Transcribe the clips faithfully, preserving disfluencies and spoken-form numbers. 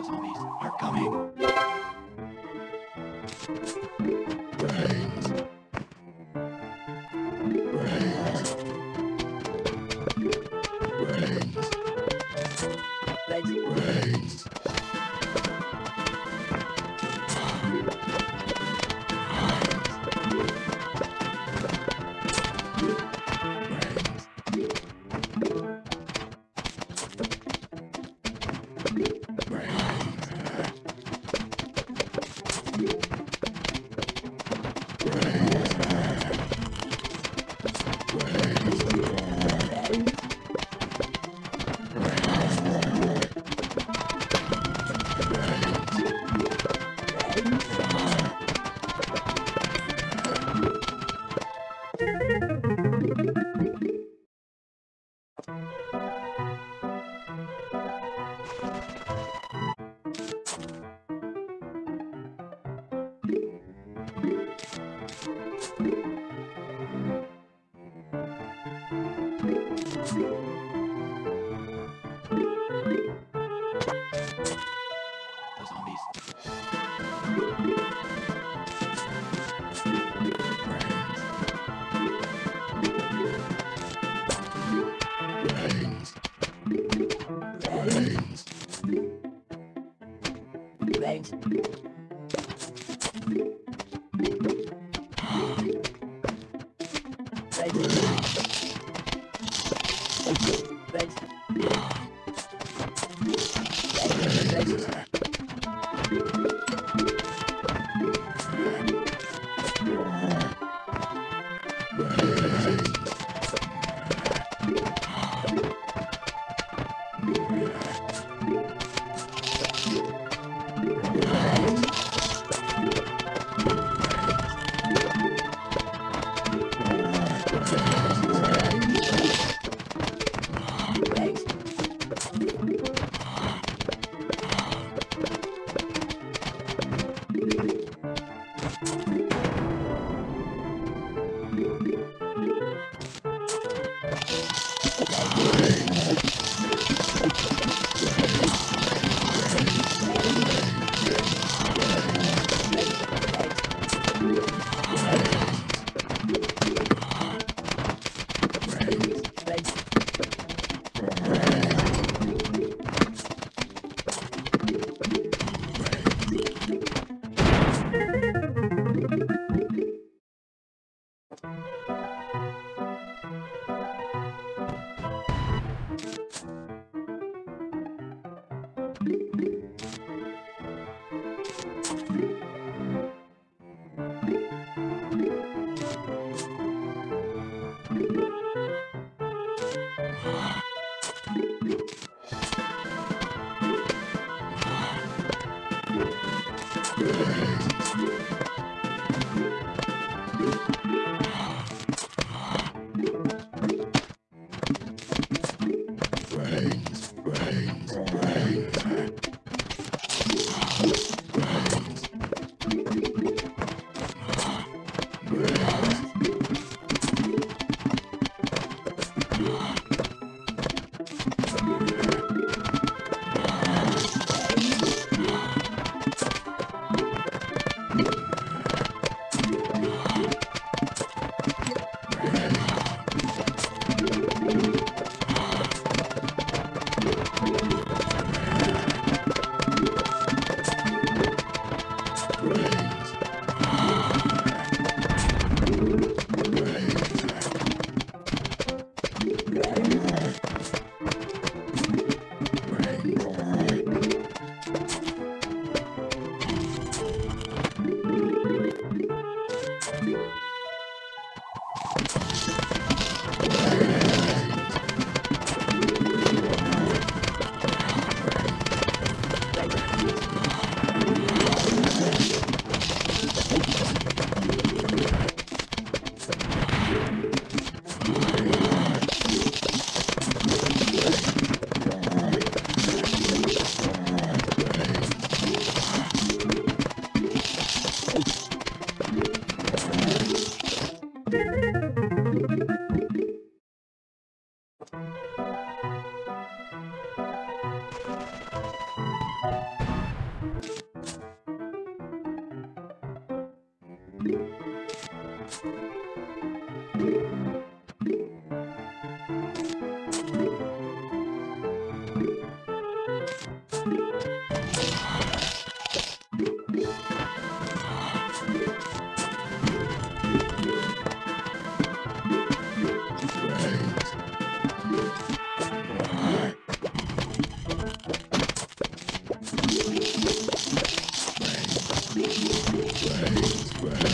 The zombies are coming. Brains. Brains. Brains. Brains. Brains, brains, brains. Right.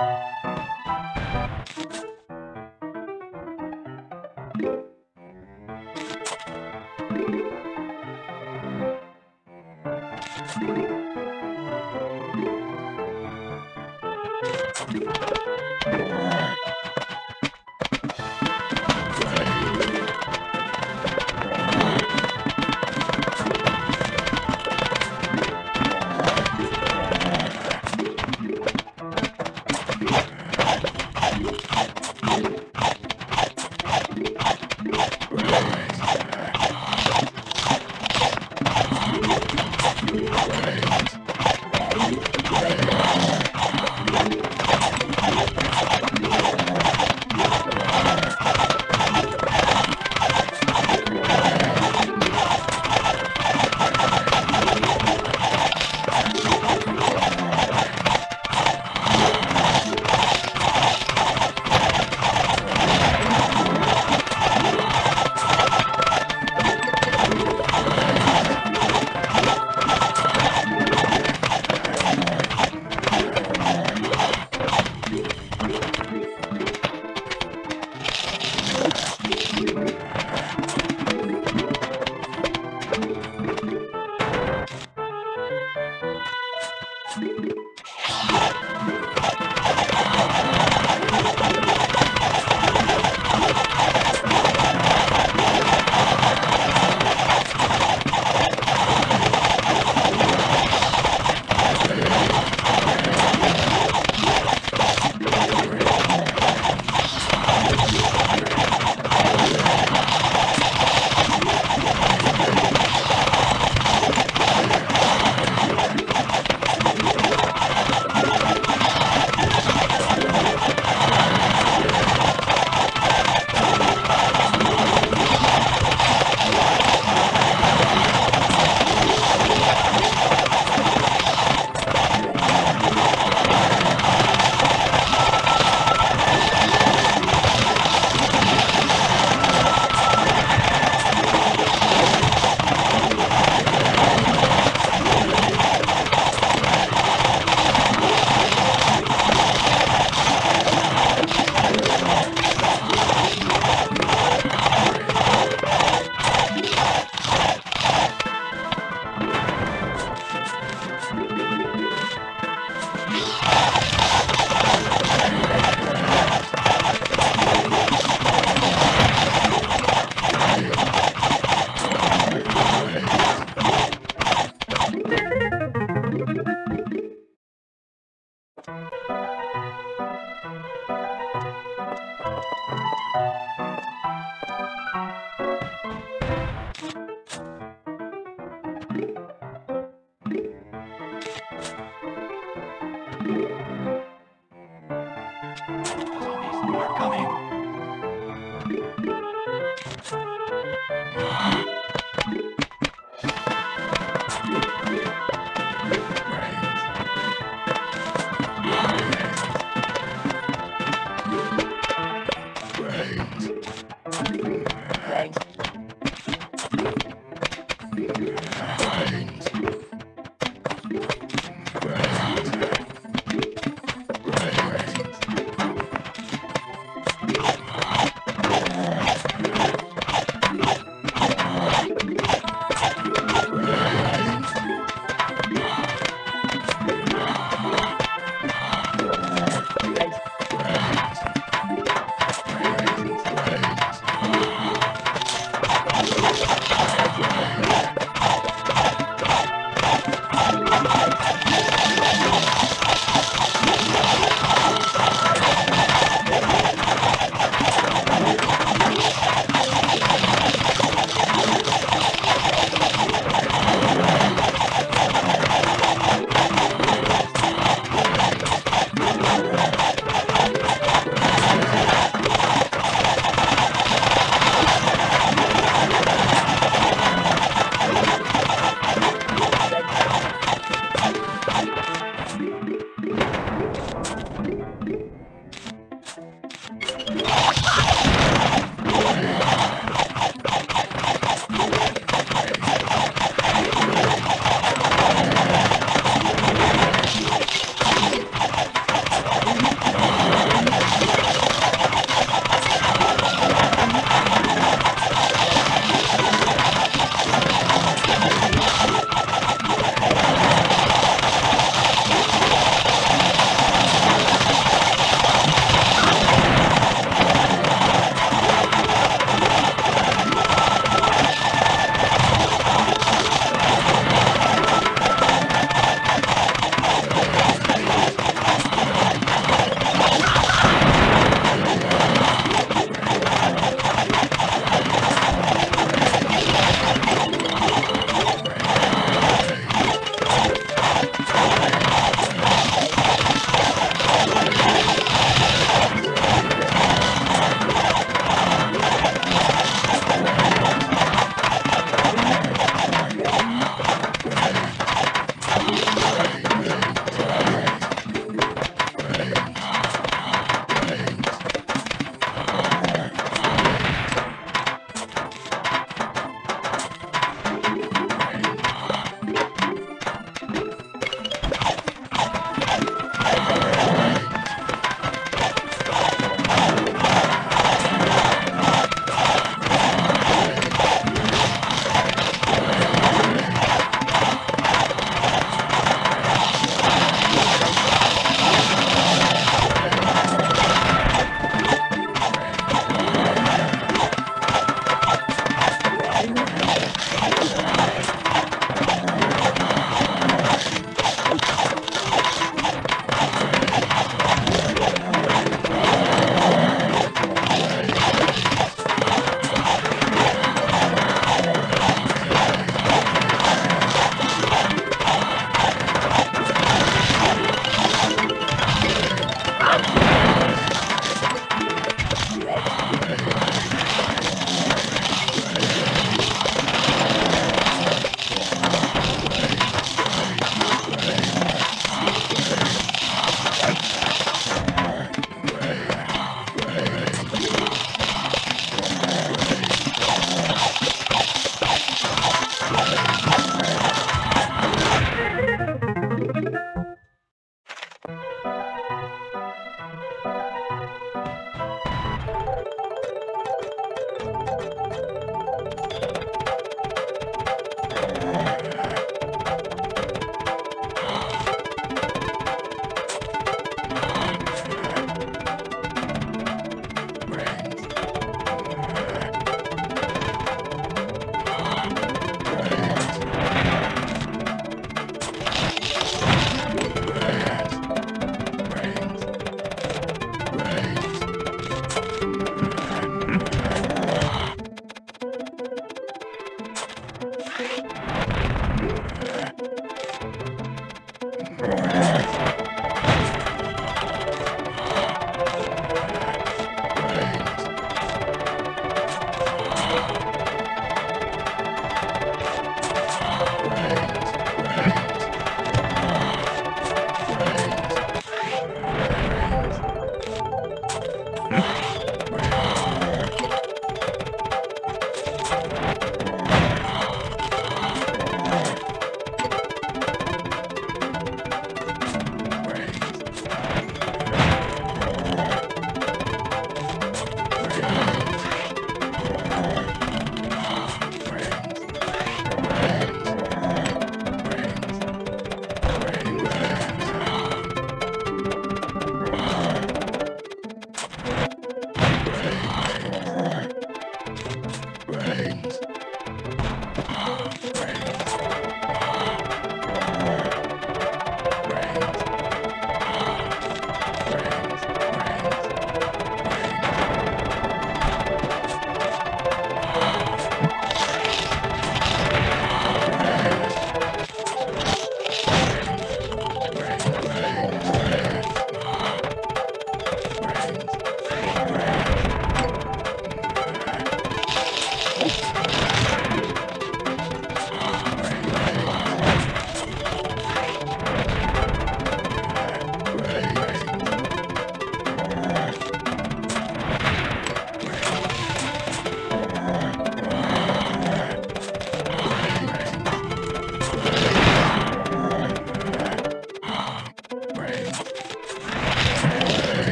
Oh,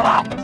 Wow.